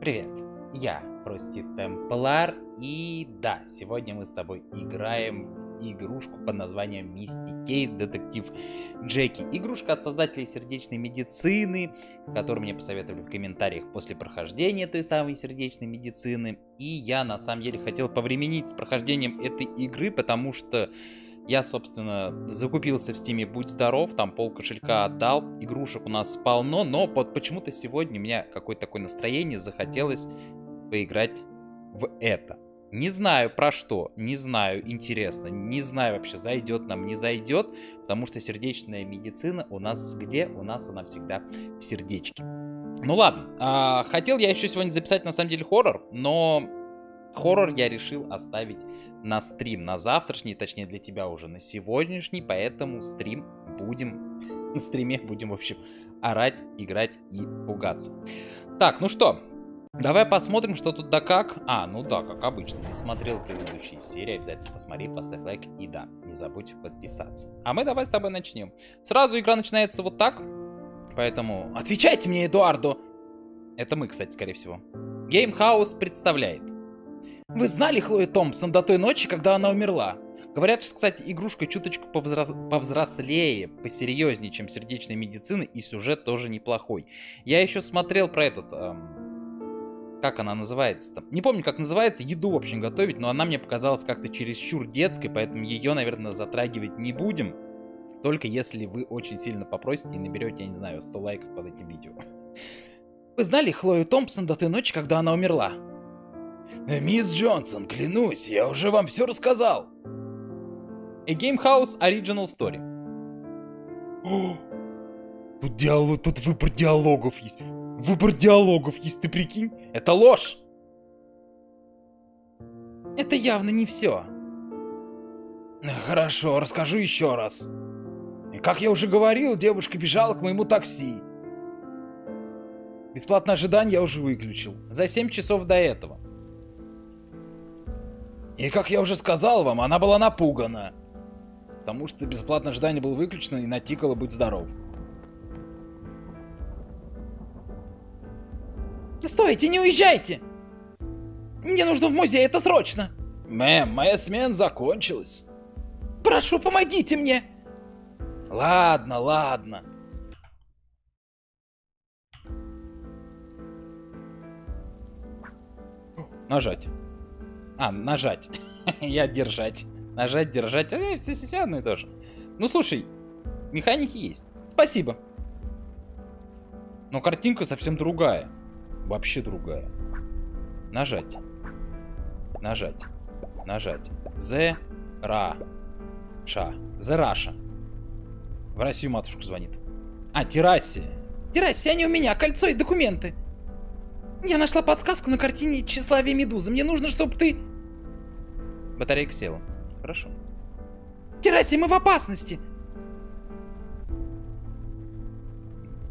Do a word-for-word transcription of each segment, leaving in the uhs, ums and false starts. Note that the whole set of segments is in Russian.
Привет, я Frosty Templar, и да, сегодня мы с тобой играем в игрушку под названием Мисти Кейт, детектив Джеки. Игрушка от создателей сердечной медицины, которую мне посоветовали в комментариях после прохождения той самой сердечной медицины. И я на самом деле хотел повременить с прохождением этой игры, потому что я, собственно, закупился в стиме «Будь здоров», там пол кошелька отдал, игрушек у нас полно, но под почему-то сегодня у меня какое-то такое настроение, захотелось поиграть в это. Не знаю про что, не знаю, интересно, не знаю вообще, зайдет нам, не зайдет, потому что сердечная медицина у нас где? У нас она всегда в сердечке. Ну ладно, а, хотел я еще сегодня записать на самом деле хоррор, но хоррор я решил оставить на стрим, на завтрашний, точнее для тебя уже на сегодняшний, поэтому стрим будем, на стриме будем, в общем, орать, играть и пугаться. Так, ну что, давай посмотрим, что тут да как. А, ну да, как обычно, не смотрел предыдущие серии, обязательно посмотри, поставь лайк и да, не забудь подписаться. А мы давай с тобой начнем. Сразу игра начинается вот так, поэтому отвечайте мне, Эдуардо! Это мы, кстати, скорее всего. Game House представляет. Вы знали Хлою Томпсон до той ночи, когда она умерла? Говорят, что, кстати, игрушка чуточку повзрос... повзрослее, посерьезнее, чем сердечная медицина, и сюжет тоже неплохой. Я еще смотрел про этот... Эм... Как она называется-то? Не помню, как называется, еду, в общем, готовить, но она мне показалась как-то чересчур детской, поэтому ее, наверное, затрагивать не будем. Только если вы очень сильно попросите и наберете, я не знаю, сто лайков под этим видео. Вы знали Хлою Томпсон до той ночи, когда она умерла? Мисс Джонсон, клянусь, я уже вам все рассказал. A Game House Original Story. О, тут, диалог, тут выбор диалогов есть. Выбор диалогов есть, ты прикинь? Это ложь. Это явно не все. Хорошо, расскажу еще раз. Как я уже говорил, девушка бежала к моему такси. Бесплатное ожидание я уже выключил. За семь часов до этого. И как я уже сказал вам, она была напугана. Потому что бесплатное ожидание было выключено и натикало «Будь здоров». Стойте, не уезжайте! Мне нужно в музей, это срочно! Мэм, моя смена закончилась. Прошу, помогите мне! Ладно, ладно. Нажать. А, нажать. Я держать. Нажать, держать. Э, все, все, все одно и то же. Ну, слушай, механики есть. Спасибо. Но картинка совсем другая. Вообще другая. Нажать. Нажать. Нажать. Зе-ра-ша. Зе-раша. В Россию матушку звонит. А, Терасия. Терасия, они у меня. Кольцо и документы. Я нашла подсказку на картине «Тщеславия Медузы». Мне нужно, чтобы ты... Батарейка села. Хорошо. Терасия, мы в опасности.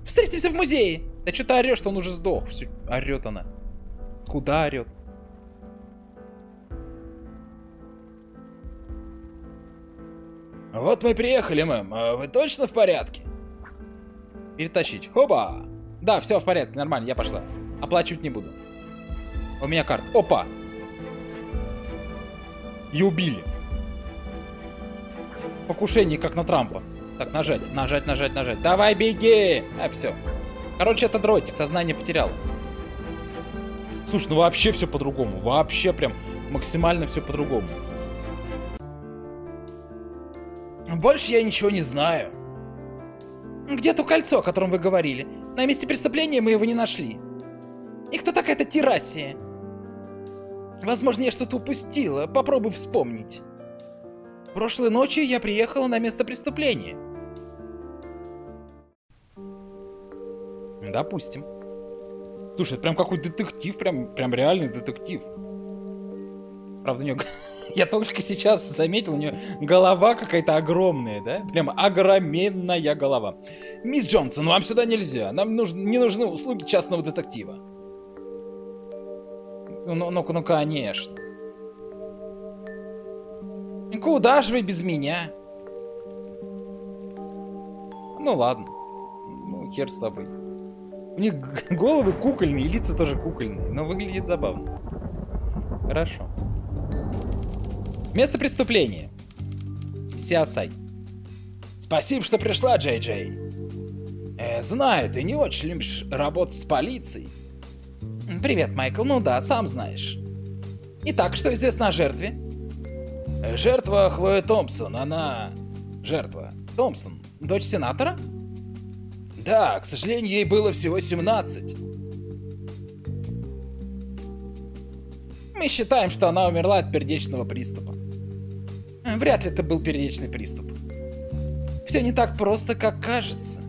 Встретимся в музее. Да что ты орешь, он уже сдох. Все, орет она. Куда орет? Вот мы и приехали, мэм. Вы точно в порядке? Перетащить. Хоба! Да, все в порядке, нормально, я пошла. Оплачивать не буду. У меня карта. Опа! И убили. Покушение, как на Трампа. Так, нажать, нажать, нажать, нажать. Давай, беги! А, все. Короче, это дротик, сознание потерял. Слушай, ну вообще все по-другому. Вообще прям максимально все по-другому. Больше я ничего не знаю. Где то кольцо, о котором вы говорили? На месте преступления мы его не нашли. И кто такая эта Терасия? Возможно, я что-то упустила. Попробуй вспомнить. Прошлой ночью я приехала на место преступления. Допустим. Слушай, это прям какой детектив, прям, прям реальный детектив. Правда, у нее... Я только сейчас заметил, у нее голова какая-то огромная, да? Прям огроменная голова. Мисс Джонсон, вам сюда нельзя. Нам нуж... не нужны услуги частного детектива. Ну, ну, ну, конечно. Куда же вы без меня? Ну, ладно. Ну, хер с тобой. У них головы кукольные, и лица тоже кукольные, но выглядит забавно. Хорошо. Место преступления. Сиасай. Спасибо, что пришла, Джей Джей. Э, знаю, ты не очень любишь работать с полицией. Привет, Майкл. Ну да, сам знаешь. Итак, что известно о жертве? Жертва Хлоя Томпсон. Она... Жертва. Томпсон. Дочь сенатора? Да, к сожалению, ей было всего семнадцать. Мы считаем, что она умерла от сердечного приступа. Вряд ли это был сердечный приступ. Все не так просто, как кажется.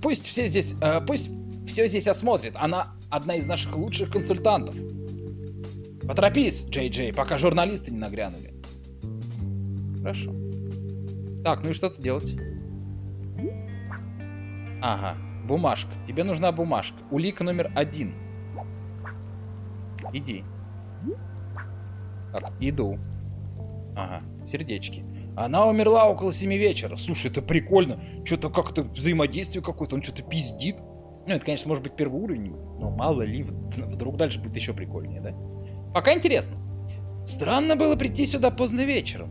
Пусть все здесь... Э, пусть все здесь осмотрит. Она одна из наших лучших консультантов. Поторопись, Джей Джей, пока журналисты не нагрянули. Хорошо. Так, ну и что тут делать? Ага, бумажка. Тебе нужна бумажка. Улика номер один. Иди. Так, иду. Ага, сердечки. Она умерла около семи вечера. Слушай, это прикольно. Что-то как-то взаимодействие какое-то. Он что-то пиздит. Ну, это, конечно, может быть первый уровень. Но мало ли, вдруг дальше будет еще прикольнее, да? Пока интересно. Странно было прийти сюда поздно вечером.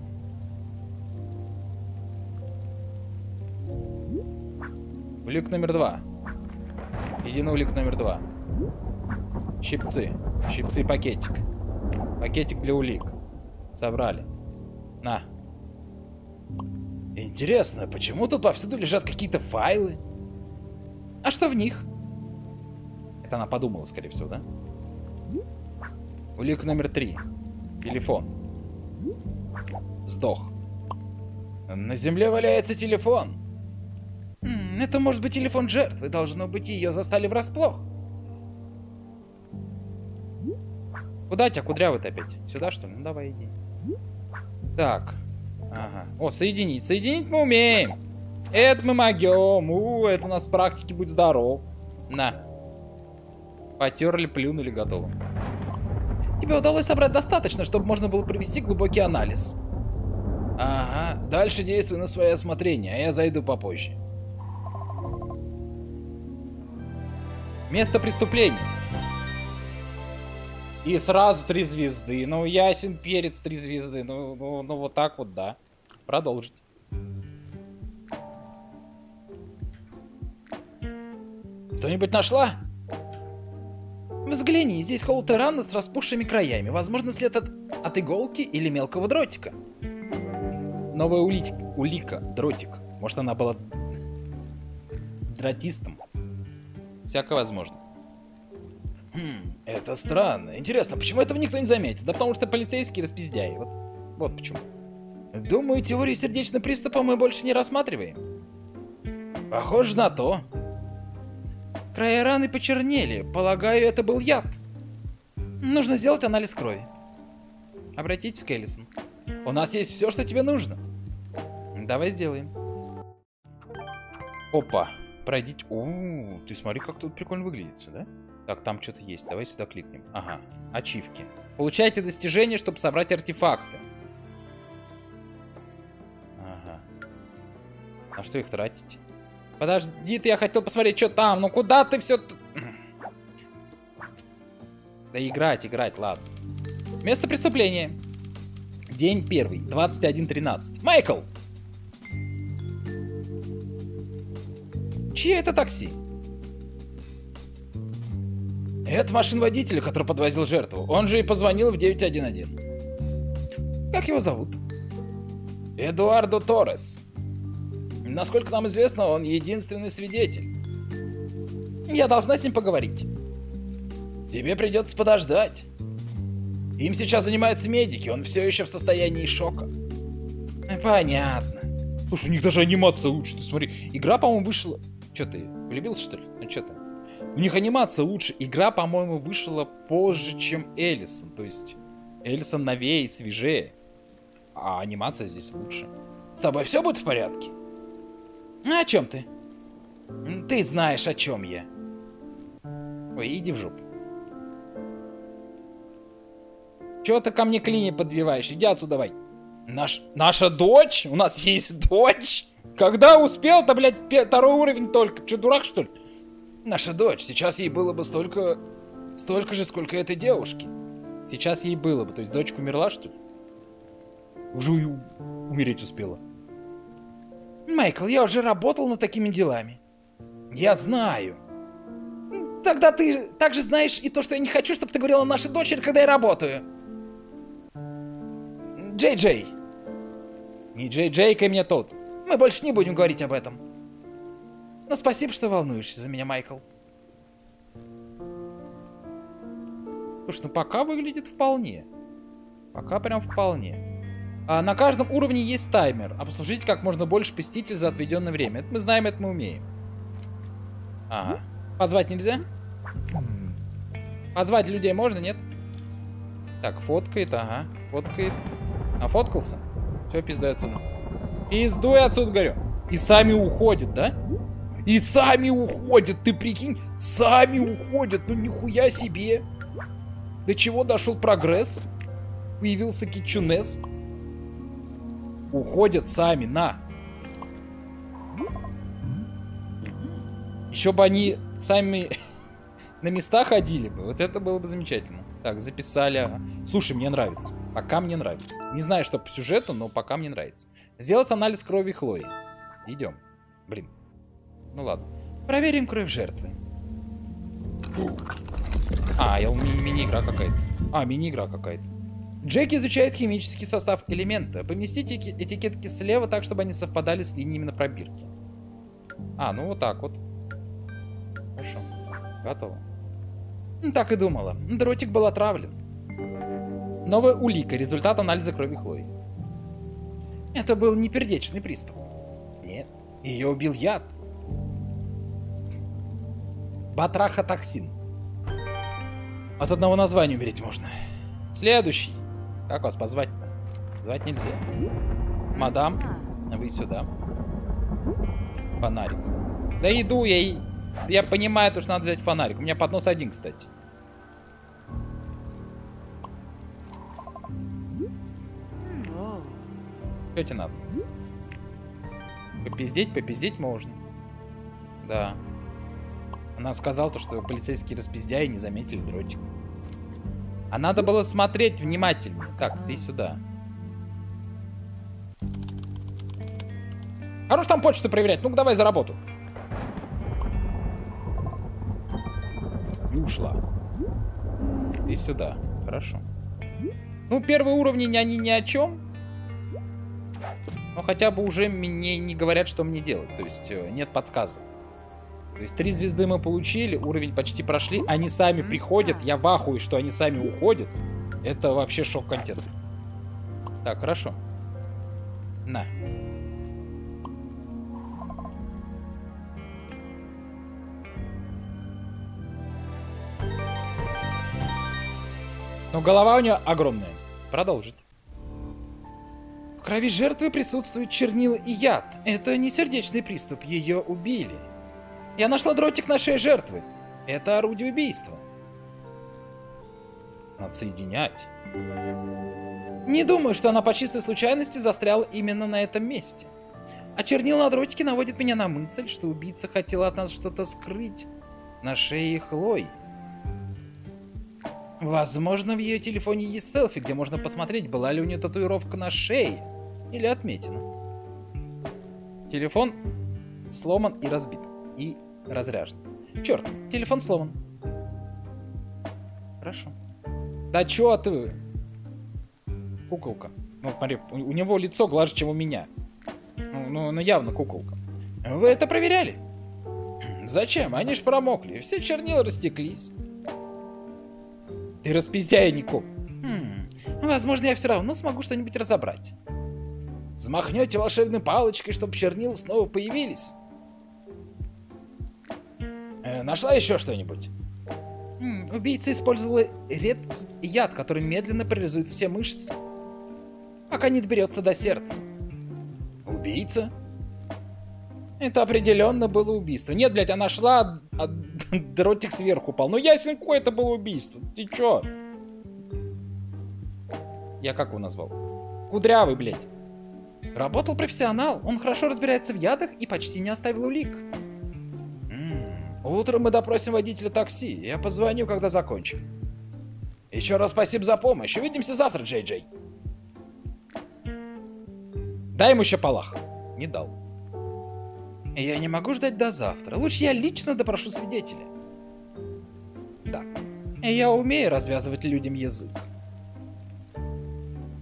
Улик номер два. Иди на улик номер два. Щипцы. Щипцы, пакетик. Пакетик для улик. Собрали. На. Интересно, почему тут повсюду лежат какие-то файлы? А что в них? Это она подумала, скорее всего, да? Улик номер три. Телефон. Сдох. На земле валяется телефон. Это может быть телефон жертвы. Должно быть, ее застали врасплох. Куда тебя кудрявый-то опять? Сюда, что ли? Ну давай, иди. Так. Ага. О, соединить. Соединить мы умеем. Это мы могем. У, это у нас в практике будет здоров. На. Потерли, плюнули, готово. Тебе удалось собрать достаточно, чтобы можно было провести глубокий анализ. Ага. Дальше действуй на свое осмотрение, а я зайду попозже. Место преступления. И сразу три звезды. Ну, ясен перец, три звезды. Ну, ну, ну вот так вот, да. Продолжить. Кто-нибудь нашла? Взгляни, здесь колотая рана с распухшими краями. Возможно, след от, от иголки или мелкого дротика. Новая улик, улика, дротик. Может, она была дротистом? Всяко возможно. Хм, это странно. Интересно, почему этого никто не заметит? Да потому что полицейские распиздяи. Вот, вот почему. Думаю, теорию сердечного приступа мы больше не рассматриваем. Похоже на то. Края раны почернели. Полагаю, это был яд. Нужно сделать анализ крови. Обратитесь к Эллисон. У нас есть все, что тебе нужно. Давай сделаем. Опа. Пройдите. О, ты смотри, как тут прикольно выглядит все, да? Так, там что-то есть. Давай сюда кликнем. Ага. Ачивки. Получайте достижение, чтобы собрать артефакты. Ага. На что их тратить? Подожди, ты, я хотел посмотреть, что там. Ну куда ты все... Да играть, играть, ладно. Место преступления. День первый, двадцать один тринадцать. Майкл! Чье это такси? Это машин водителя, который подвозил жертву. Он же и позвонил в девять один один. Как его зовут? Эдуардо Торес. Насколько нам известно, он единственный свидетель. Я должна с ним поговорить. Тебе придется подождать. Им сейчас занимаются медики, он все еще в состоянии шока. Понятно. Слушай, у них даже анимация лучше, ты смотри. Игра, по-моему, вышла... Че ты, влюбился, что ли? Ну что ты? У них анимация лучше. Игра, по-моему, вышла позже, чем Эллисон. То есть, Эллисон новее и свежее. А анимация здесь лучше. С тобой все будет в порядке? А о чем ты? Ты знаешь, о чем я. Ой, иди в жопу. Чего ты ко мне клини подбиваешь? Иди отсюда, давай. Наш... Наша дочь? У нас есть дочь? Когда успел-то, блядь, второй уровень только? Че, дурак, что ли? Наша дочь, сейчас ей было бы столько... столько же, сколько этой девушки. Сейчас ей было бы. То есть дочка умерла, что ли? Уже и умереть успела. Майкл, я уже работал над такими делами. Я знаю. Тогда ты также знаешь и то, что я не хочу, чтобы ты говорила о нашей дочери, когда я работаю. Джей-Джей. Не Джей-Джейка меня тот. Мы больше не будем говорить об этом. Но спасибо, что волнуешься за меня, Майкл. Слушай, ну пока выглядит вполне. Пока прям вполне. А на каждом уровне есть таймер. Обслужить как можно больше посетителей за отведенное время. Это мы знаем, это мы умеем. Ага. Позвать нельзя? Позвать людей можно, нет? Так, фоткает, ага. Фоткает. Нафоткался? Все, пиздай отсюда. Пиздуй отсюда, горю. И сами уходят, да? И сами уходят, ты прикинь? Сами уходят, ну нихуя себе. До чего дошел прогресс? Появился кичунес. Уходят сами, на. Еще бы они сами на места ходили бы. Вот это было бы замечательно. Так, записали. Слушай, мне нравится. Пока мне нравится. Не знаю, что по сюжету, но пока мне нравится. Сделать анализ крови Хлои. Идем. Блин. Ну ладно. Проверим кровь жертвы. А, я мини-игра какая-то. А, мини-игра какая-то. Джеки изучает химический состав элемента. Поместите этикетки слева так, чтобы они совпадали с линиями на пробирке. А, ну вот так вот. Хорошо. Готово. Так и думала. Дротик был отравлен. Новая улика. Результат анализа крови Хлои. Это был не сердечный приступ. Нет. Ее убил яд. Батрахотоксин. От одного названия умереть можно. Следующий. Как вас позвать-то? Звать нельзя. Мадам, вы сюда. Фонарик. Да иду я и... Я понимаю, то, что надо взять фонарик. У меня поднос один, кстати. Что тебе надо? Попиздеть, попиздеть можно. Да. Она сказала, то, что полицейские распиздяи не заметили дротик. А надо было смотреть внимательно. Так, ты сюда. Хорош там почту проверять. Ну-ка, давай за работу. И ушла. И сюда. Хорошо. Ну, первые уровни, они ни о чем. Но хотя бы уже мне не говорят, что мне делать. То есть, нет подсказок. То есть, три звезды мы получили, уровень почти прошли. Они сами приходят. Я в ахуе, что они сами уходят. Это вообще шок-контент. Так, хорошо. На. Но голова у нее огромная. Продолжить. В крови жертвы присутствуют чернила и яд. Это не сердечный приступ. Ее убили. Я нашла дротик на шее жертвы. Это орудие убийства. Надо соединять. Не думаю, что она по чистой случайности застряла именно на этом месте. А чернила на дротике наводит меня на мысль, что убийца хотела от нас что-то скрыть на шее Хлои. Возможно, в ее телефоне есть селфи, где можно посмотреть, была ли у нее татуировка на шее или отметина. Телефон сломан и разбит. И разряжен. Черт, телефон сломан. Хорошо. Да чё ты? Куколка. Ну, смотри, у него лицо глаже, чем у меня. Ну, ну, ну явно куколка. Вы это проверяли? Зачем? Они ж промокли. Все чернила растеклись. Ты распиздяй, Никоп. Хм, возможно, я все равно смогу что-нибудь разобрать. Взмахнете волшебной палочкой, чтобы чернила снова появились. Э, нашла еще что-нибудь? Хм, убийца использовала редкий яд, который медленно парализует все мышцы, пока не доберется до сердца. Убийца? Это определенно было убийство. Нет, блядь, она шла, а дротик сверху упал. Ну ясен кой, это было убийство. Ты чё? Я как его назвал? Кудрявый, блядь. Работал профессионал. Он хорошо разбирается в ядах и почти не оставил улик. М-м, Утром мы допросим водителя такси. Я позвоню, когда закончу. Еще раз спасибо за помощь. Увидимся завтра, Джей Джей. Дай ему еще полах. Не дал. Я не могу ждать до завтра. Лучше я лично допрошу свидетеля. Да. Я умею развязывать людям язык.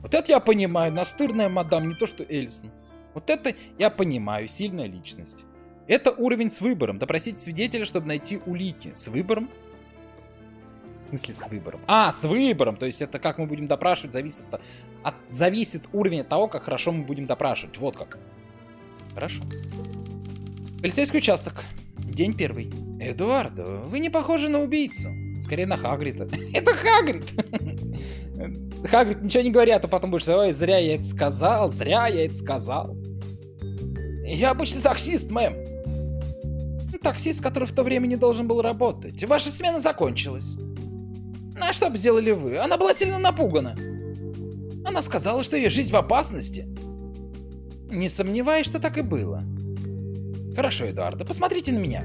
Вот это я понимаю. Настырная мадам, не то что Элисон. Вот это я понимаю. Сильная личность. Это уровень с выбором. Допросить свидетеля, чтобы найти улики. С выбором? В смысле с выбором? А, с выбором. То есть это как мы будем допрашивать, зависит от, от, зависит уровень от того, как хорошо мы будем допрашивать. Вот как. Хорошо. Полицейский участок. День первый. Эдуардо, вы не похожи на убийцу. Скорее на Хагрида. Это Хагрид! Хагрид, ничего не говори, а то потом будешь: ой, зря я это сказал, зря я это сказал. Я обычный таксист, мэм. Таксист, который в то время не должен был работать. Ваша смена закончилась. А что бы сделали вы? Она была сильно напугана. Она сказала, что ее жизнь в опасности. Не сомневаюсь, что так и было. Хорошо, Эдуардо, посмотрите на меня.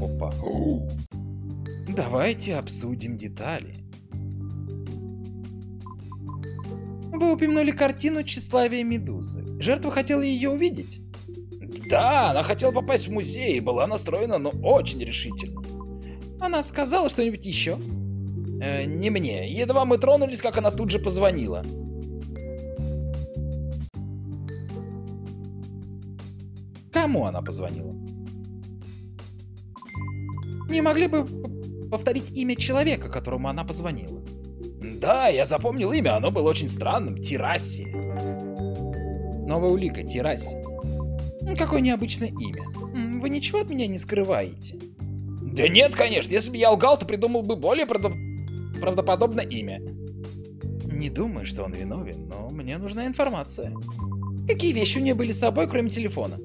Опа. Давайте обсудим детали. Вы упомянули картину «Тщеславия Медузы». Жертва хотела ее увидеть? Да, она хотела попасть в музей и была настроена, но очень решительно. Она сказала что-нибудь еще? Э, не мне. Едва мы тронулись, как она тут же позвонила. Кому она позвонила? Не могли бы повторить имя человека, которому она позвонила? Да, я запомнил имя, оно было очень странным. Терасия. Новая улика, Терасия. Какое необычное имя. Вы ничего от меня не скрываете? Да нет, конечно. Если бы я лгал, то придумал бы более правдоп... правдоподобное имя. Не думаю, что он виновен, но мне нужна информация. Какие вещи у нее были с собой, кроме телефона?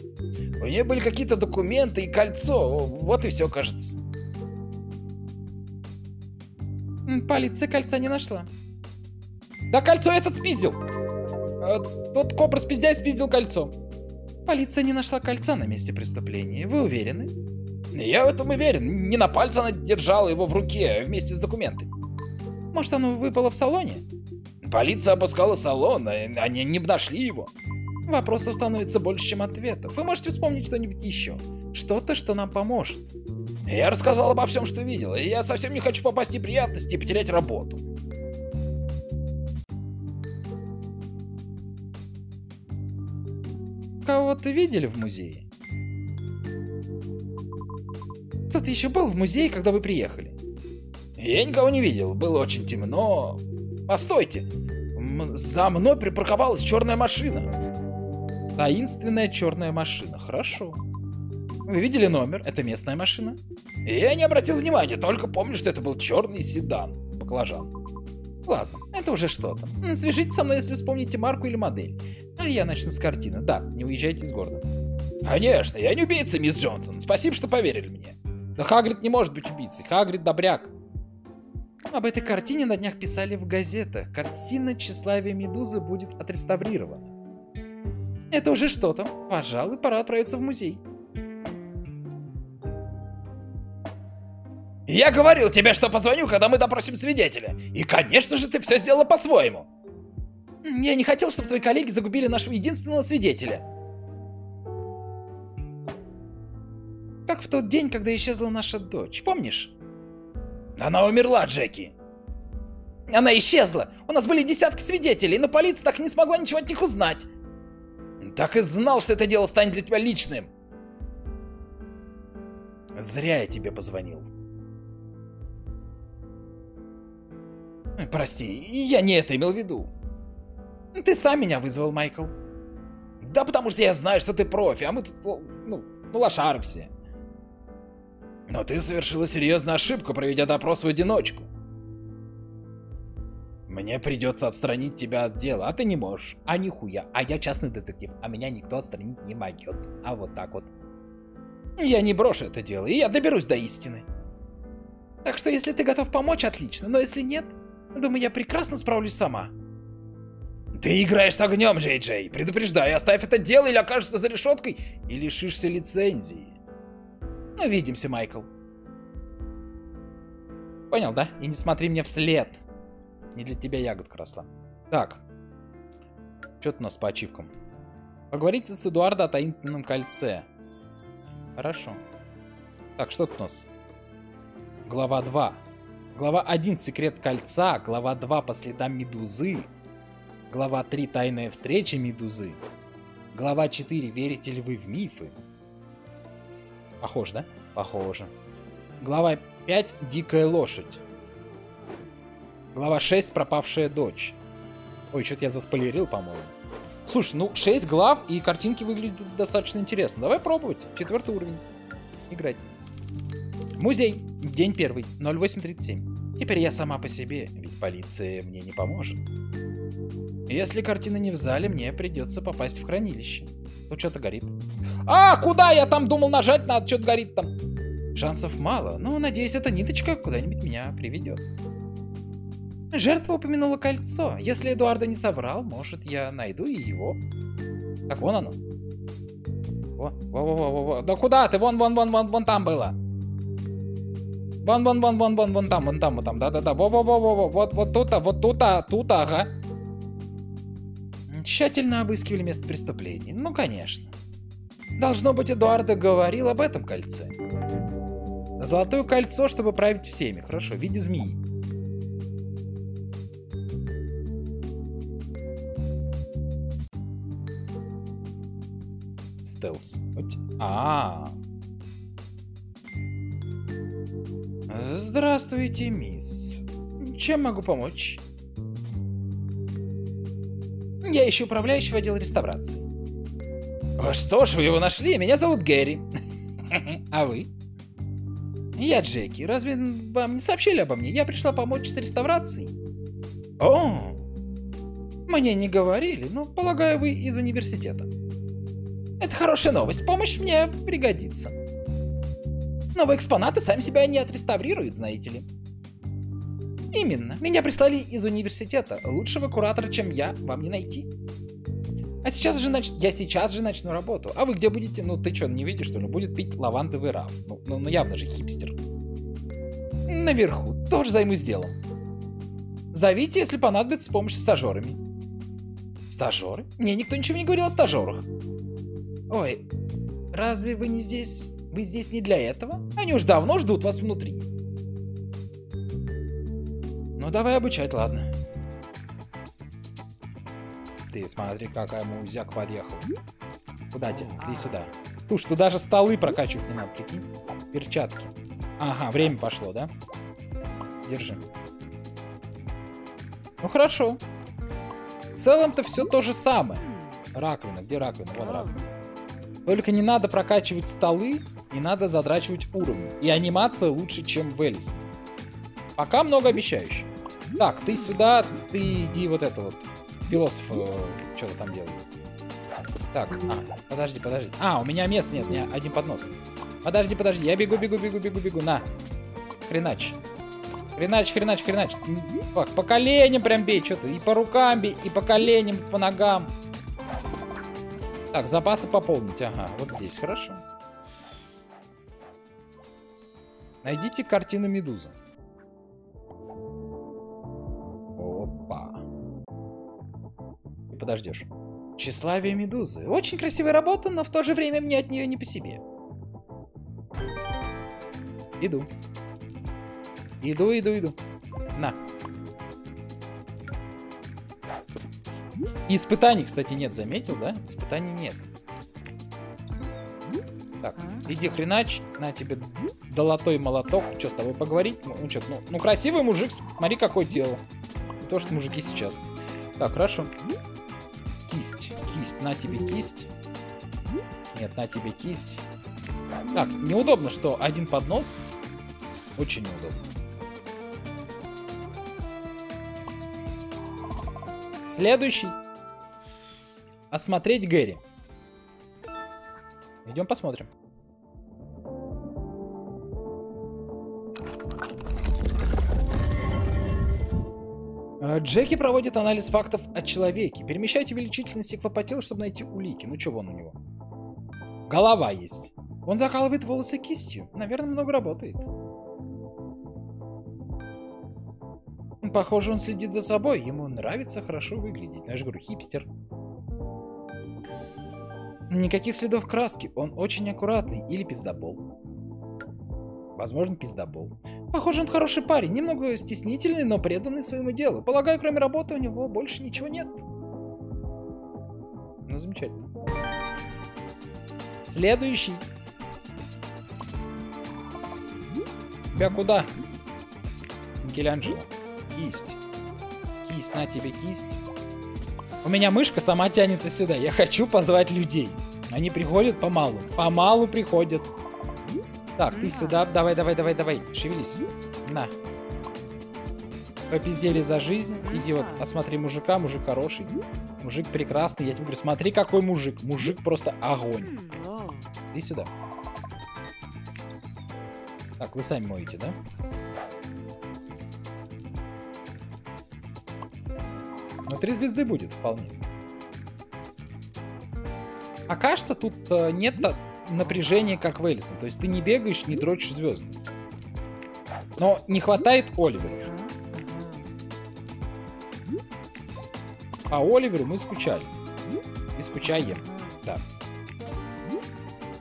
У нее были какие-то документы и кольцо. Вот и все, кажется. Полиция кольца не нашла. Да кольцо этот спиздил. Тот коп распиздяй спиздил кольцо. Полиция не нашла кольца на месте преступления. Вы уверены? Я в этом уверен. Не на пальце она держала его в руке вместе с документами. Может, оно выпало в салоне? Полиция обыскала салон, они не нашли его. Вопросов становится больше, чем ответов. Вы можете вспомнить что-нибудь еще? Что-то, что нам поможет. Я рассказал обо всем, что видел, и я совсем не хочу попасть в неприятности и потерять работу. Кого-то видели в музее? Кто-то еще был в музее, когда вы приехали? Я никого не видел, было очень темно. Постойте, за мной припарковалась черная машина. Таинственная черная машина, хорошо. Вы видели номер? Это местная машина? Я не обратил внимания, только помню, что это был черный седан. Баклажан. Ладно, это уже что-то. Свяжитесь со мной, если вспомните марку или модель. А я начну с картины. Да, не уезжайте из города. Конечно, я не убийца, мисс Джонсон. Спасибо, что поверили мне. Да Хагрид не может быть убийцей. Хагрид добряк. Об этой картине на днях писали в газетах. Картина «Тщеславия Медузы» будет отреставрирована. Это уже что-то. Пожалуй, пора отправиться в музей. Я говорил тебе, что позвоню, когда мы допросим свидетеля. И, конечно же, ты все сделала по-своему. Я не хотел, чтобы твои коллеги загубили нашего единственного свидетеля. Как в тот день, когда исчезла наша дочь, помнишь? Она умерла, Джеки. Она исчезла. У нас были десятки свидетелей, но полиция так и не смогла ничего от них узнать. Так и знал, что это дело станет для тебя личным. Зря я тебе позвонил. Прости, я не это имел в виду. Ты сам меня вызвал, Майкл. Да потому что я знаю, что ты профи, а мы тут, ну, лошары все. Но ты совершила серьезную ошибку, проведя допрос в одиночку. Мне придется отстранить тебя от дела, а ты не можешь. А нихуя, а я частный детектив, а меня никто отстранить не могет. А вот так вот. Я не брошу это дело, и я доберусь до истины. Так что если ты готов помочь, отлично, но если нет... Думаю, я прекрасно справлюсь сама. Ты играешь с огнем, Джей Джей. Предупреждаю, оставь это дело или окажешься за решеткой и лишишься лицензии. Увидимся, Майкл. Понял, да? И не смотри мне вслед. Не для тебя ягодка росла. Так. Что-то у нас по ачивкам. Поговорите с Эдуардо о таинственном кольце. Хорошо. Так, что тут у нас? Глава два. Глава один. Секрет кольца. Глава два. По следам Медузы. Глава три. Тайная встреча Медузы. Глава четыре. Верите ли вы в мифы? Похоже, да? Похоже. Глава пять. Дикая лошадь. Глава шесть. Пропавшая дочь. Ой, что-то я заспойлерил, по-моему. Слушай, ну шесть глав и картинки выглядят достаточно интересно. Давай пробовать. Четвертый уровень. Играть. Музей. День первый. ноль восемь тридцать семь. Теперь я сама по себе, ведь полиция мне не поможет. Если картина не в зале, мне придется попасть в хранилище. Тут что-то горит. А, куда я там думал нажать надо? Что-то горит там. Шансов мало, но надеюсь, эта ниточка куда-нибудь меня приведет. Жертва упомянула кольцо. Если Эдуардо не соврал, может, я найду и его. Так, вон оно. Во, во, во, во, во. Да куда ты? Вон, вон, вон, вон, вон там было. Вон, вон, вон, вон, вон, вон там, вон там, вон там. Да-да-да. Во, во, во, во, во. Вот, вот тут-то, вот тут-то, тут, ага. Тщательно обыскивали место преступления. Ну, конечно. Должно быть, Эдуардо говорил об этом кольце. Золотое кольцо, чтобы править всеми. Хорошо, в виде змеи. Стелс. А, -а, а. Здравствуйте, мисс. Чем могу помочь? Я ищу управляющего отдела реставрации. О, что ж, вы его нашли? Меня зовут Гэри. А вы? Я Джеки. Разве вам не сообщили обо мне? Я пришла помочь с реставрацией. О, мне не говорили, но полагаю, вы из университета. Это хорошая новость. Помощь мне пригодится. Новые экспонаты сами себя не отреставрируют, знаете ли. Именно. Меня прислали из университета. Лучшего куратора, чем я, вам не найти. А сейчас же нач... я сейчас же начну работу. А вы где будете? Ну ты что, не видишь, что ли? Будет пить лавандовый раф. Ну, ну, ну явно же хипстер. Наверху. Тоже займусь делом. Зовите, если понадобится помощь с стажерами. Стажеры? Мне никто ничего не говорил о стажерах. Ой, разве вы не здесь? Вы здесь не для этого? Они уж давно ждут вас внутри. Ну давай обучать, ладно. Ты смотри, какая музяк подъехала. Куда тебе? Ты сюда. Слушай, тут даже столы прокачивать не надо. Какие перчатки. Ага, время пошло, да? Держи. Ну хорошо. В целом-то все то же самое. Раковина, где раковина? Вон раковина. Только не надо прокачивать столы, не надо задрачивать уровни. И анимация лучше, чем в Элис. Пока многообещающе. Так, ты сюда, ты иди вот это вот. Философ э, что-то там делает. Так, а, подожди, подожди. А, у меня мест нет, у меня один поднос. Подожди, подожди, я бегу, бегу, бегу, бегу, бегу, на. Хренач. Хренач, хренач, хренач. Фак, по коленям прям бей, что-то. И по рукам бей, и по коленям, и по ногам. Так, запасы пополнить, ага, вот здесь, хорошо. Найдите картину Медуза. Опа. Подождешь. Тщеславия Медузы. Очень красивая работа, но в то же время мне от нее не по себе. Иду. Иду, иду, иду. На. И испытаний, кстати, нет, заметил, да? Испытаний нет. Так, иди хренач, на тебе долотой молоток. Что, с тобой поговорить? Ну, что, ну, ну красивый мужик, смотри, какое дело. То, что мужики сейчас. Так, хорошо. Кисть, кисть, на тебе кисть. Нет, на тебе кисть. Так, неудобно, что один поднос. Очень неудобно. Следующий. Осмотреть Гэри. Идем посмотрим. Джеки проводит анализ фактов о человеке. Перемещайте увеличительный стеклопотел, чтобы найти улики. Ну, что вон у него? Голова есть. Он закалывает волосы кистью. Наверное, много работает. Похоже, он следит за собой. Ему нравится хорошо выглядеть. Ну, я же говорю, хипстер. Никаких следов краски. Он очень аккуратный. Или пиздобол. Возможно, пиздобол. Похоже, он хороший парень. Немного стеснительный, но преданный своему делу. Полагаю, кроме работы у него больше ничего нет. Ну, замечательно. Следующий. Тебя куда? Микеланджело. Кисть. Кисть, на тебе кисть. У меня мышка сама тянется сюда. Я хочу позвать людей. Они приходят помалу. Помалу приходят. Так, ты сюда. Давай, давай, давай, давай. Шевелись. На. Попиздели за жизнь. Иди вот, осмотри мужика. Мужик хороший. Мужик прекрасный. Я тебе говорю, смотри, какой мужик. Мужик просто огонь. Иди сюда. Так, вы сами моете, да? Ну, три звезды будет вполне. Пока что тут э, нет напряжения, как в Элисон. То есть ты не бегаешь, не дрочишь звезд. Но не хватает Оливеров. А Оливеру мы скучали. И скучаем. Да.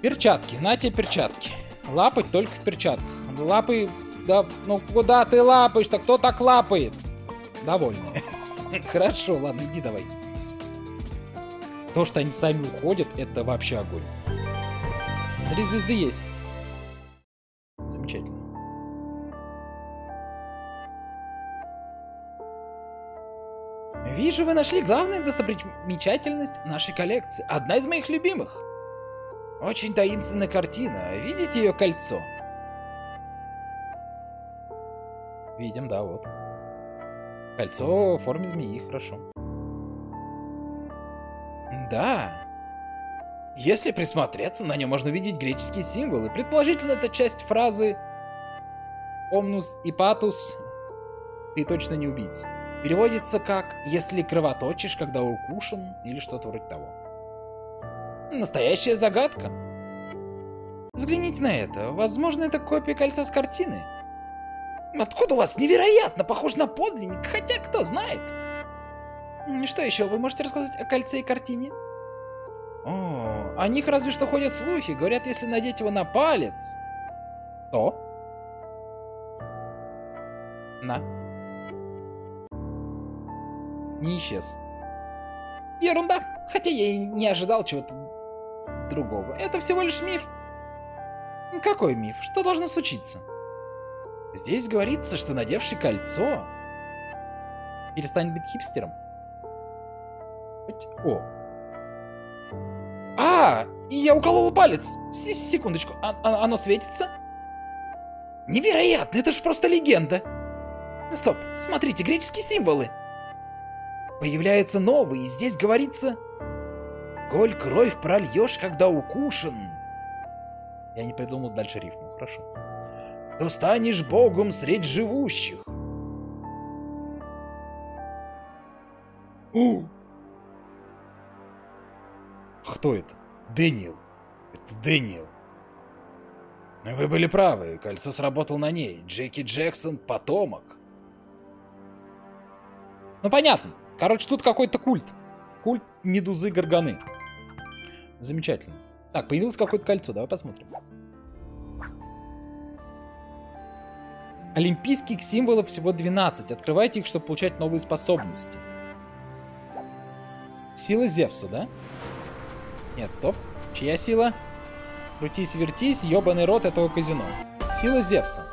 Перчатки. На тебе перчатки. Лапать только в перчатках. Лапы... Да, ну, куда ты лапаешь-то? Кто так лапает? Довольно. Хорошо, ладно, иди давай. То, что они сами уходят, это вообще огонь. Три звезды есть. Замечательно. Вижу, вы нашли главную достопримечательность нашей коллекции. Одна из моих любимых. Очень таинственная картина. Видите ее кольцо? Видим, да, вот. Кольцо в форме змеи, хорошо. Да. Если присмотреться, на нем можно видеть греческие символы. Предположительно, это часть фразы «Омнус и патус» «Ты точно не убийца». Переводится как «Если кровоточишь, когда укушен» или что-то вроде того. Настоящая загадка. Взгляните на это. Возможно, это копия кольца с картины. Откуда у вас? Невероятно! Похож на подлинник, хотя кто знает. Что еще вы можете рассказать о кольце и картине? О, о них разве что ходят слухи. Говорят, если надеть его на палец, то... На. Не исчез. Ерунда. Хотя я и не ожидал чего-то другого. Это всего лишь миф. Какой миф? Что должно случиться? Здесь говорится, что надевший кольцо перестанет быть хипстером. О. А, я уколол палец. Секундочку, а -а оно светится? Невероятно, это же просто легенда. Стоп, смотрите, греческие символы. Появляются новые, и здесь говорится... Голь кровь прольешь, когда укушен. Я не придумал дальше рифму, хорошо. То станешь богом средь живущих. У! Кто это? Дэниел. Это Дэниел. Вы были правы, кольцо сработало на ней. Джеки Джексон потомок. Ну понятно. Короче, тут какой-то культ. Культ медузы Горгоны. Замечательно. Так, появилось какое-то кольцо, давай посмотрим. Олимпийских символов всего двенадцать. Открывайте их, чтобы получать новые способности. Сила Зевса, да? Нет, стоп. Чья сила? Крутись, вертись, ёбаный рот этого казино. Сила Зевса.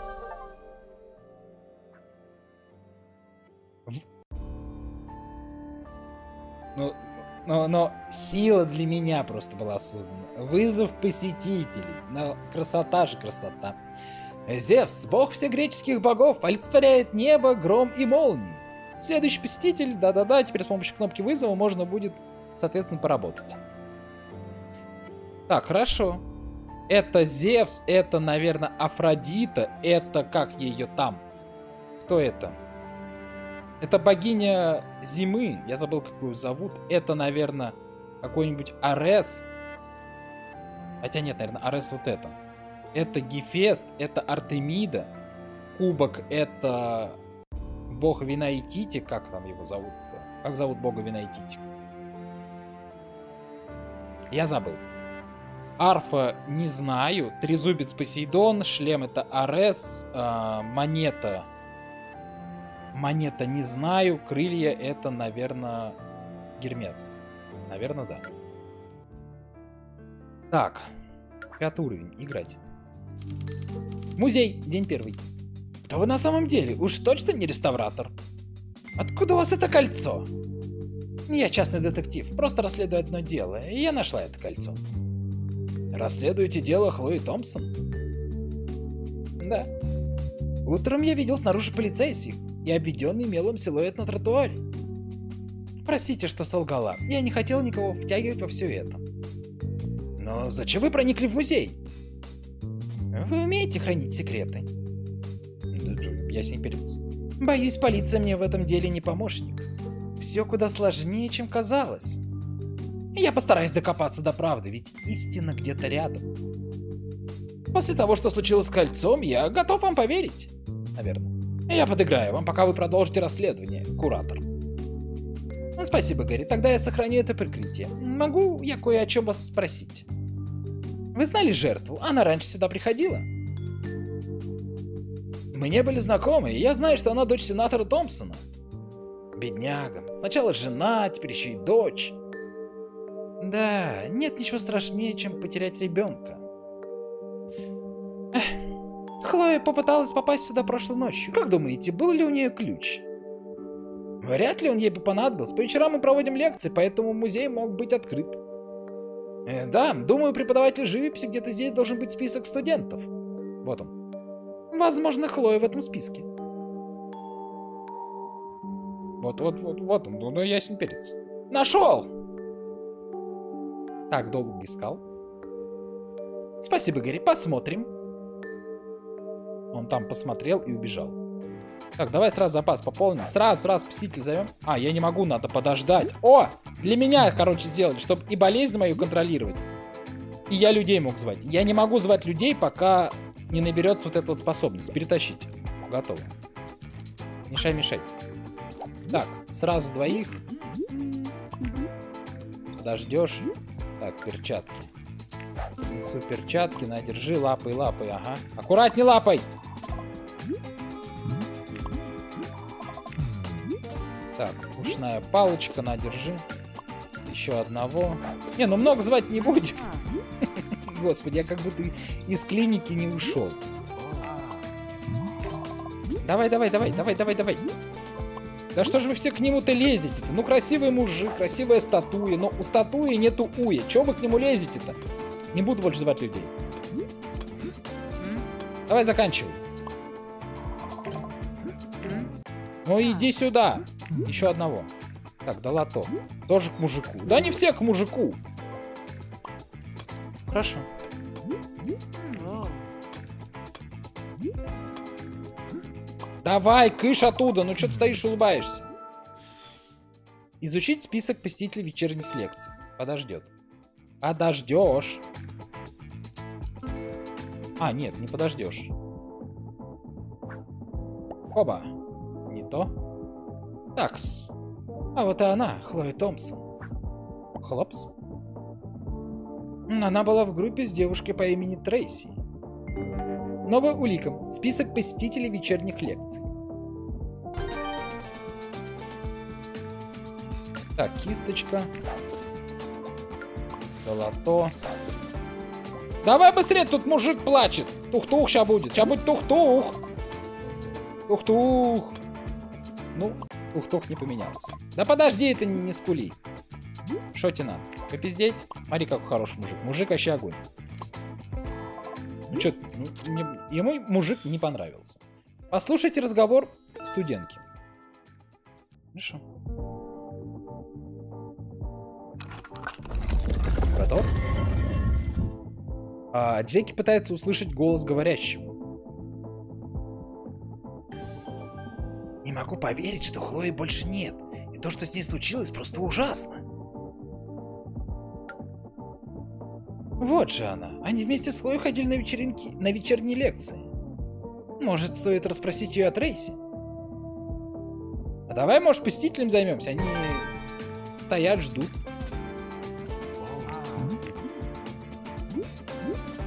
Ну, но, но сила для меня просто была создана. Вызов посетителей. Но красота же красота. Зевс, бог всегреческих богов, олицетворяет небо, гром и молнии. Следующий посетитель, да-да-да, теперь с помощью кнопки вызова можно будет, соответственно, поработать. Так, хорошо. Это Зевс, это, наверное, Афродита, это как ее там? Кто это? Это богиня зимы, я забыл, как ее зовут. Это, наверное, какой-нибудь Арес. Хотя нет, наверное, Арес вот это. Это Гефест, это Артемида. Кубок это бог вина и Тити. Как там его зовут-то? Как зовут бога вина и Тити? Я забыл. Арфа не знаю. Трезубец Посейдон. Шлем это Арес. Э, монета. Монета не знаю. Крылья это, наверное, Гермес. Наверное, да. Так. Пятый уровень. Играть. Музей. День первый. Кто вы на самом деле? Уж точно не реставратор. Откуда у вас это кольцо? Я частный детектив. Просто расследую одно дело. И я нашла это кольцо. Расследуете дело Хлои Томпсон? Да. Утром я видел снаружи полицейских и обведенный мелом силуэт на тротуаре. Простите, что солгала. Я не хотел никого втягивать во все это. Но зачем вы проникли в музей? Вы умеете хранить секреты? Я симперец. Боюсь, полиция мне в этом деле не помощник. Все куда сложнее, чем казалось. Я постараюсь докопаться до правды, ведь истина где-то рядом. После того, что случилось с кольцом, я готов вам поверить. Наверное. Я подыграю вам, пока вы продолжите расследование, куратор. Спасибо, Гэри. Тогда я сохраню это прикрытие. Могу я кое о чем вас спросить? Вы знали жертву? Она раньше сюда приходила? Мы не были знакомы, и я знаю, что она дочь сенатора Томпсона. Бедняга. Сначала жена, теперь еще и дочь. Да, нет ничего страшнее, чем потерять ребенка. Эх. Хлоя попыталась попасть сюда прошлой ночью. Как думаете, был ли у нее ключ? Вряд ли он ей бы понадобился. По вечерам мы проводим лекции, поэтому музей мог быть открыт. Э, да, думаю, преподаватель живописи где-то здесь должен быть список студентов. Вот он. Возможно, Хлоя в этом списке. Вот-вот-вот-вот он. Ну, ясен перец. Нашел! Так долго искал. Спасибо, Гэри. Посмотрим. Он там посмотрел и убежал. Так, давай сразу запас пополним. Сразу, сразу посетитель зовем. А, я не могу, надо подождать. О, для меня, короче, сделали, чтобы и болезнь мою контролировать, и я людей мог звать. Я не могу звать людей, пока не наберется вот эта вот способность. Перетащить. Готово. Мешай, мешай. Так, сразу двоих. Подождешь. Так, перчатки. Несу перчатки. На, держи, лапай, лапай. Ага. Аккуратней лапай! Так, ушная палочка, надержи. Еще одного. Не, ну много звать не будем. Господи, я как будто из клиники не ушел. Давай, давай, давай, давай, давай, давай. Да что же вы все к нему-то лезете-то? Ну красивый мужик, красивая статуя, но у статуи нету уя. Чего вы к нему лезете-то? Не буду больше звать людей. Давай заканчивай. Ну иди сюда. Еще одного. Так, да лото. Тоже к мужику. Да не все к мужику. Хорошо. Давай, кыш оттуда. Ну что ты стоишь, улыбаешься? Изучить список посетителей вечерних лекций. Подождет. Подождешь. А, нет, не подождешь. Оба. Не то. Такс. А вот и она, Хлоя Томпсон. Хлопс. Она была в группе с девушкой по имени Трейси. Новая улика. Список посетителей вечерних лекций. Так, кисточка. Золото. Давай быстрее, тут мужик плачет. Тух-тух ща будет. Ща будет тух-тух. Тух-тух. Ну, тух-тух не поменялся. Да подожди, это не, не скули. Шо тебе надо? Попиздеть? Смотри, какой хороший мужик. Мужик вообще огонь. Ну что, ну, ему мужик не понравился. Послушайте разговор студентки. Хорошо. Готов? А, Джеки пытается услышать голос говорящего. Не могу поверить, что Хлои больше нет. И то, что с ней случилось, просто ужасно. Вот же она. Они вместе с Хлоей ходили на вечеринки, на вечерние лекции. Может, стоит расспросить ее о Трейси? А давай, может, посетителям займемся. Они стоят, ждут.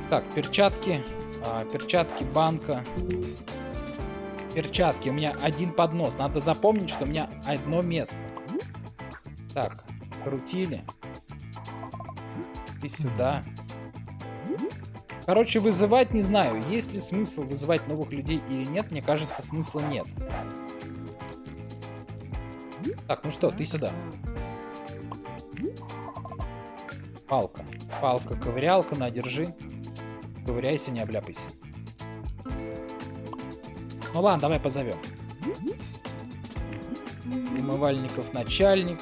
Так, перчатки. А, перчатки, банка. Перчатки. У меня один поднос. Надо запомнить, что у меня одно место. Так, крутили. И сюда. Короче, вызывать не знаю. Есть ли смысл вызывать новых людей или нет? Мне кажется, смысла нет. Так, ну что, ты сюда. Палка. Палка, ковырялка, на, держи. Ковыряйся, не обляпайся. Ну ладно, давай позовем. Умывальников начальник.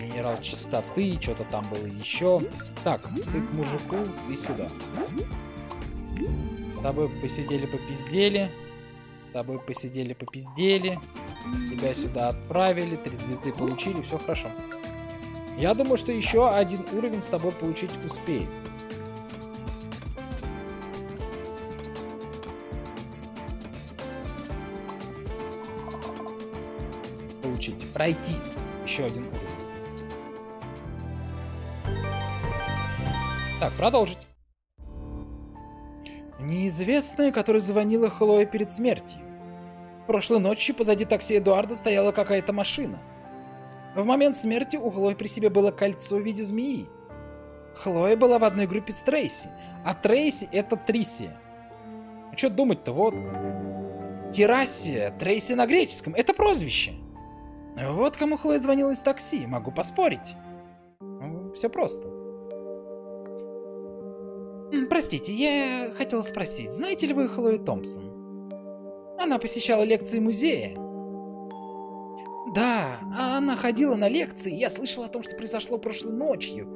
Генерал чистоты, что-то там было еще. Так, ты к мужику и сюда. С тобой посидели, попиздели. С тобой посидели, попиздели. Тебя сюда отправили, три звезды получили, все хорошо. Я думаю, что еще один уровень с тобой получить успеем. Получить, пройти еще один уровень. Так, продолжить. Неизвестная, которая звонила Хлое перед смертью. Прошлой ночью позади такси Эдуарда стояла какая-то машина. В момент смерти у Хлои при себе было кольцо в виде змеи. Хлоя была в одной группе с Трейси, а Трейси — это Трисия. А что думать-то, вот. Терасия, Трейси на греческом — это прозвище. Вот кому Хлоя звонила из такси, могу поспорить. Ну, все просто. Простите, я хотела спросить, знаете ли вы Хлою Томпсон? Она посещала лекции музея. Да, она ходила на лекции, я слышала о том, что произошло прошлой ночью.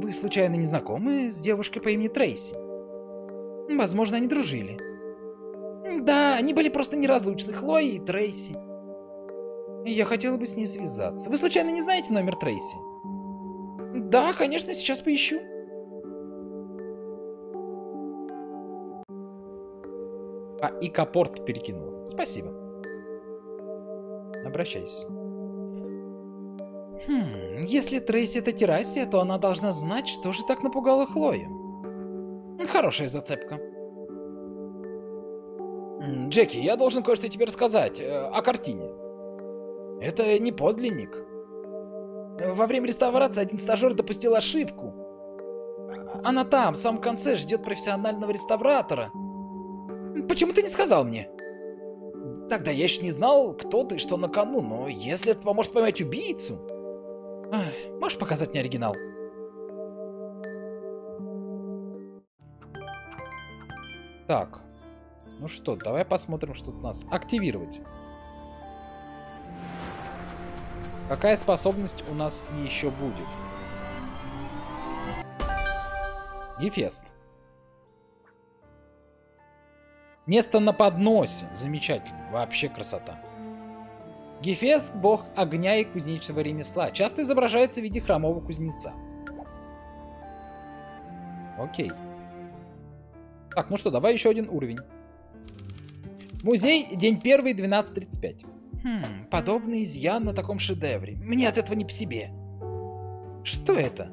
Вы случайно не знакомы с девушкой по имени Трейси? Возможно, они дружили. Да, они были просто неразлучны, Хлоя и Трейси. Я хотела бы с ней связаться. Вы случайно не знаете номер Трейси? Да, конечно, сейчас поищу. А, и капорт перекинула. Спасибо. Обращайся. Хм, если Трейси — это Терасия, то она должна знать, что же так напугало Хлою. Хорошая зацепка. Джеки, я должен кое-что тебе рассказать о картине. Это не подлинник. Во время реставрации один стажер допустил ошибку. Она там, в самом конце, ждет профессионального реставратора. Почему ты не сказал мне? Тогда я еще не знал, кто ты и что на кону, но если это поможет поймать убийцу... Ах, можешь показать мне оригинал? Так, ну что, давай посмотрим, что тут у нас. Активировать. Какая способность у нас еще будет? Гефест. Место на подносе. Замечательно. Вообще красота. Гефест — бог огня и кузнечного ремесла. Часто изображается в виде хромого кузнеца. Окей. Так, ну что, давай еще один уровень. Музей, день первый, двенадцать тридцать пять. Хм, подобный изъян на таком шедевре. Мне от этого не по себе. Что это?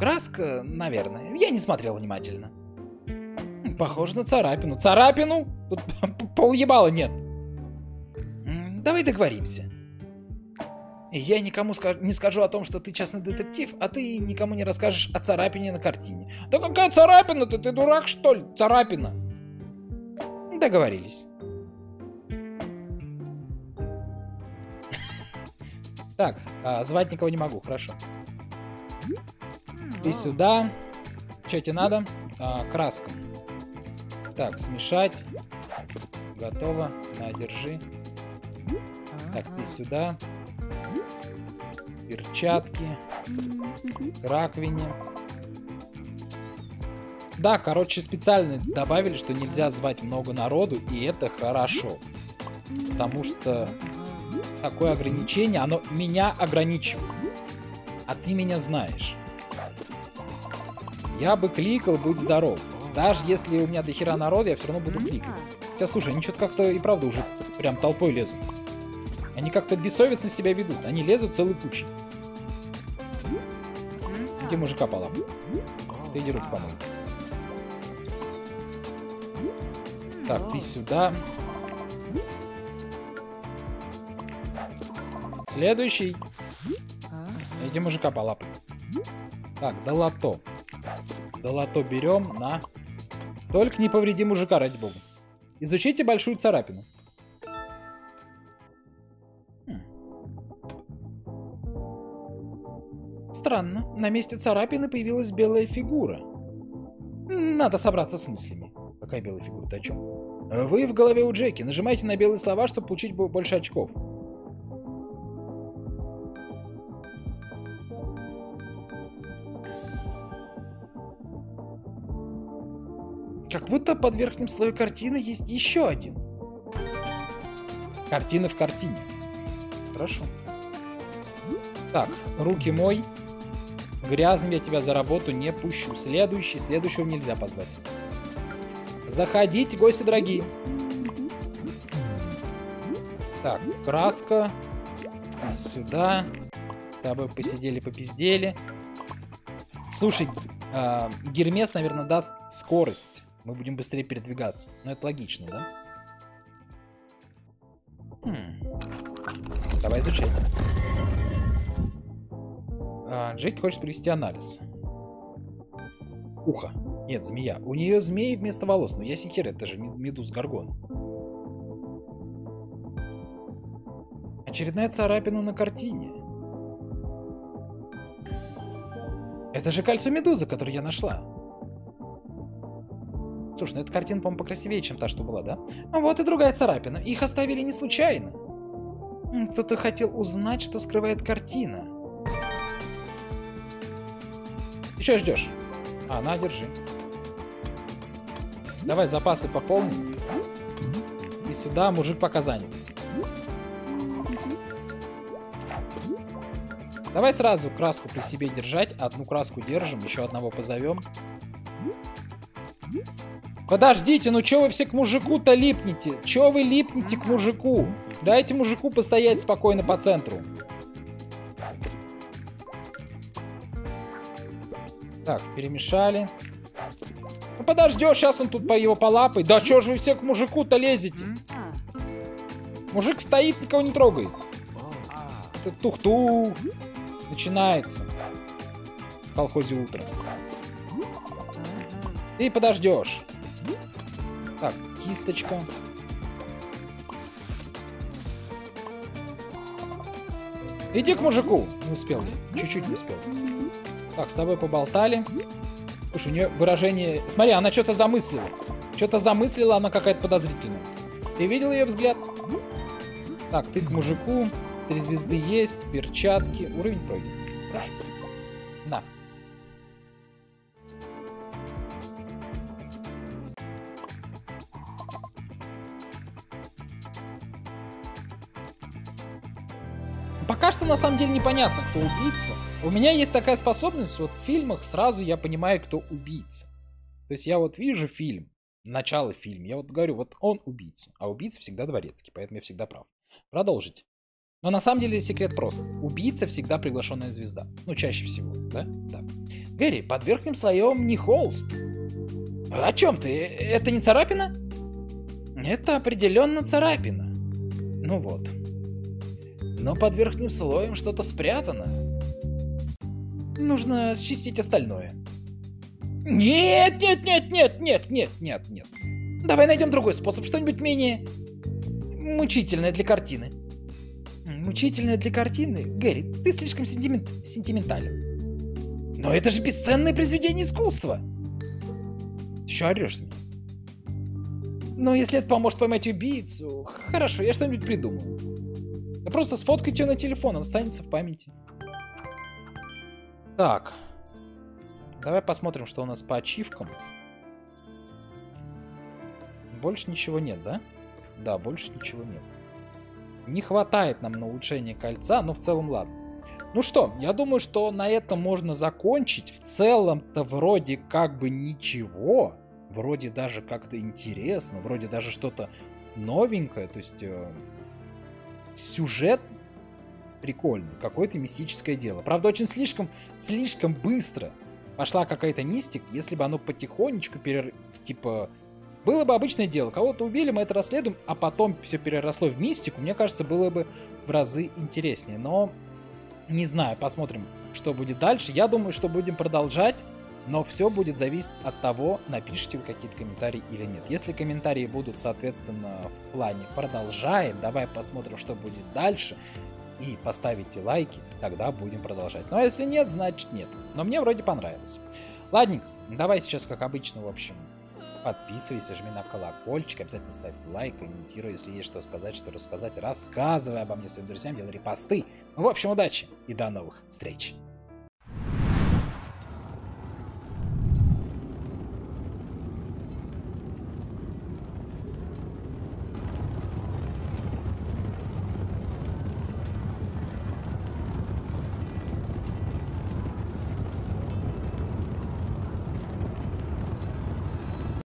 Краска, наверное. Я не смотрел внимательно. Похоже на царапину. Царапину? Тут полъебала нет. Давай договоримся. Я никому не скажу о том, что ты частный детектив, а ты никому не расскажешь о царапине на картине. Да какая царапина-то? Ты дурак, что ли? Царапина. Договорились. Так, звать никого не могу, хорошо. Ты сюда. Что тебе надо? Краска. Так, смешать. Готово. На, держи. Так, и сюда. Перчатки. К раковине. Да, короче, специально добавили, что нельзя звать много народу, и это хорошо. Потому что такое ограничение, оно меня ограничивает. а ты меня знаешь. Я бы кликал, будь здоров. Даже если у меня дохера народа, я все равно буду кликать. Хотя, слушай, они что-то как-то и правда уже прям толпой лезут. Они как-то бессовестно себя ведут. Они лезут целой кучей. Где мужика пала? Ты иди руку помой. Так, ты сюда. Следующий. Иди мужика полапай. Так, долото. Долото берем на... Только не повреди мужика, ради бога. Изучите большую царапину. Хм. Странно. На месте царапины появилась белая фигура. Надо собраться с мыслями. Какая белая фигура? Ты о чем? Вы в голове у Джеки. Нажимайте на белые слова, чтобы получить больше очков. Как будто под верхним слоем картины есть еще один. Картина в картине. Хорошо. Так, руки мой. Грязным я тебя за работу не пущу. Следующий, следующего нельзя позвать. Заходите, гости дорогие. Так, краска. Сюда. С тобой посидели, попиздели. Слушай, э, Гермес, наверное, даст скорость. Мы будем быстрее передвигаться. Но это логично, да? Хм. Давай изучать. Э, Джеки хочет провести анализ. Ухо. Нет, змея. У нее змеи вместо волос. Но я сихер, это же медуз горгон. Очередная царапина на картине. Это же кольцо медузы, которое я нашла. Слушай, ну эта картина, по-моему, покрасивее, чем та, что была, да? А вот и другая царапина. Их оставили не случайно. Кто-то хотел узнать, что скрывает картина. Ты чё ждешь? А, на, держи. Давай запасы пополним. И сюда мужик пока занят. Давай сразу краску при себе держать. Одну краску держим, еще одного позовем. Подождите, ну чё вы все к мужику-то липнете? Чё вы липнете к мужику? Дайте мужику постоять спокойно по центру. Так, перемешали. Ну подождешь, сейчас он тут по его полапой. Да чё же вы все к мужику-то лезете? Мужик стоит, никого не трогает. Это тух-тух. Начинается. В колхозе утро. Ты подождешь. Так, кисточка. Иди к мужику. Не успел я. Чуть-чуть не успел. Так, с тобой поболтали. Слушай, у нее выражение... Смотри, она что-то замыслила. Что-то замыслила, она какая-то подозрительная. Ты видел ее взгляд? Так, ты к мужику. Три звезды есть, перчатки. Уровень пройден. Хорошо. На. Пока что на самом деле непонятно, кто убийца. У меня есть такая способность, вот в фильмах сразу я понимаю, кто убийца. То есть я вот вижу фильм, начало фильма, я вот говорю, вот он убийца, а убийца всегда дворецкий, поэтому я всегда прав. Продолжите. Но на самом деле секрет прост. Убийца всегда приглашенная звезда. Ну, чаще всего, да? Да. Гэри, под верхним слоем не холст. О чем ты? Это не царапина? Это определенно царапина. Ну вот. Но под верхним слоем что-то спрятано. Нужно счистить остальное. Нет, нет, нет, нет, нет, нет, нет, нет. Давай найдем другой способ, что-нибудь менее мучительное для картины. Мучительное для картины? Гэри, ты слишком сентимент... сентиментален. Но это же бесценное произведение искусства. Ты что орешь ты? Ну, если это поможет поймать убийцу, хорошо, я что-нибудь придумаю. Да просто сфоткайте ее на телефон, он останется в памяти. Так. Давай посмотрим, что у нас по ачивкам. Больше ничего нет, да? Да, больше ничего нет. Не хватает нам на улучшение кольца, но в целом ладно. Ну что, я думаю, что на этом можно закончить. В целом-то вроде как бы ничего. Вроде даже как-то интересно. Вроде даже что-то новенькое. То есть э, сюжет прикольный. Какое-то мистическое дело. Правда, очень слишком, слишком быстро пошла какая-то мистик. Если бы оно потихонечку перер... типа... Было бы обычное дело, кого-то убили, мы это расследуем, а потом все переросло в мистику, мне кажется, было бы в разы интереснее. Но не знаю, посмотрим, что будет дальше. Я думаю, что будем продолжать, но все будет зависеть от того, напишите вы какие-то комментарии или нет. Если комментарии будут, соответственно, в плане «продолжаем», давай посмотрим, что будет дальше, и поставите лайки, тогда будем продолжать. Ну а если нет, значит нет. Но мне вроде понравилось. Ладненько, давай сейчас, как обычно, в общем... Подписывайся, жми на колокольчик, обязательно ставь лайк, комментируй, если есть что сказать, что рассказать, рассказывай обо мне своим друзьям, делай репосты. В общем, удачи и до новых встреч!